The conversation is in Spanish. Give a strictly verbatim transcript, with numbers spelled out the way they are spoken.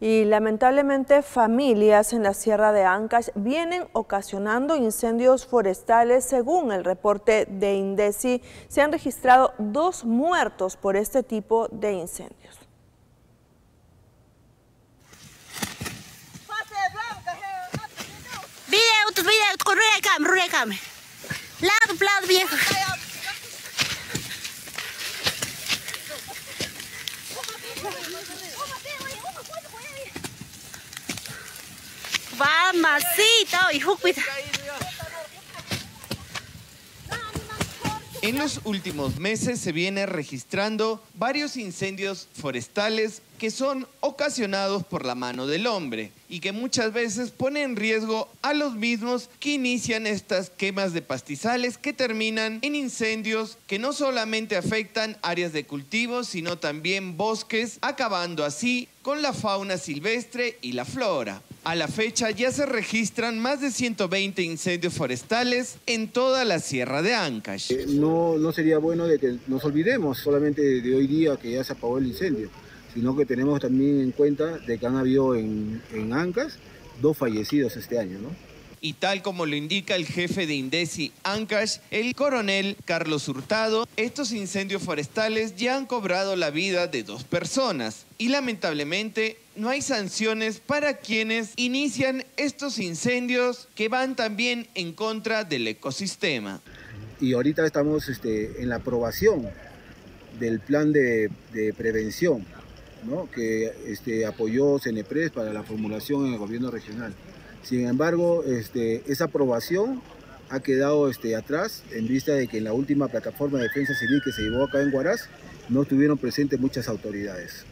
Y lamentablemente familias en la sierra de Áncash vienen ocasionando incendios forestales. Según el reporte de INDECI, se han registrado dos muertos por este tipo de incendios. En los últimos meses se viene registrando varios incendios forestales que son ocasionados por la mano del hombre y que muchas veces ponen en riesgo a los mismos, que inician estas quemas de pastizales que terminan en incendios que no solamente afectan áreas de cultivo, sino también bosques, acabando así con la fauna silvestre y la flora. A la fecha ya se registran más de ciento veinte incendios forestales en toda la sierra de Áncash. Eh, no, no sería bueno de que nos olvidemos solamente de hoy día que ya se apagó el incendio, sino que tenemos también en cuenta de que han habido en, en Áncash dos fallecidos este año, ¿no? Y tal como lo indica el jefe de INDECI Áncash, el coronel Carlos Hurtado, estos incendios forestales ya han cobrado la vida de dos personas y lamentablemente no hay sanciones para quienes inician estos incendios que van también en contra del ecosistema. Y ahorita estamos este, en la aprobación del plan de, de prevención, ¿no?, que este, apoyó CENEPRES para la formulación en el gobierno regional. Sin embargo, este, esa aprobación ha quedado este, atrás en vista de que en la última plataforma de defensa civil que se llevó acá en Huaraz no estuvieron presentes muchas autoridades.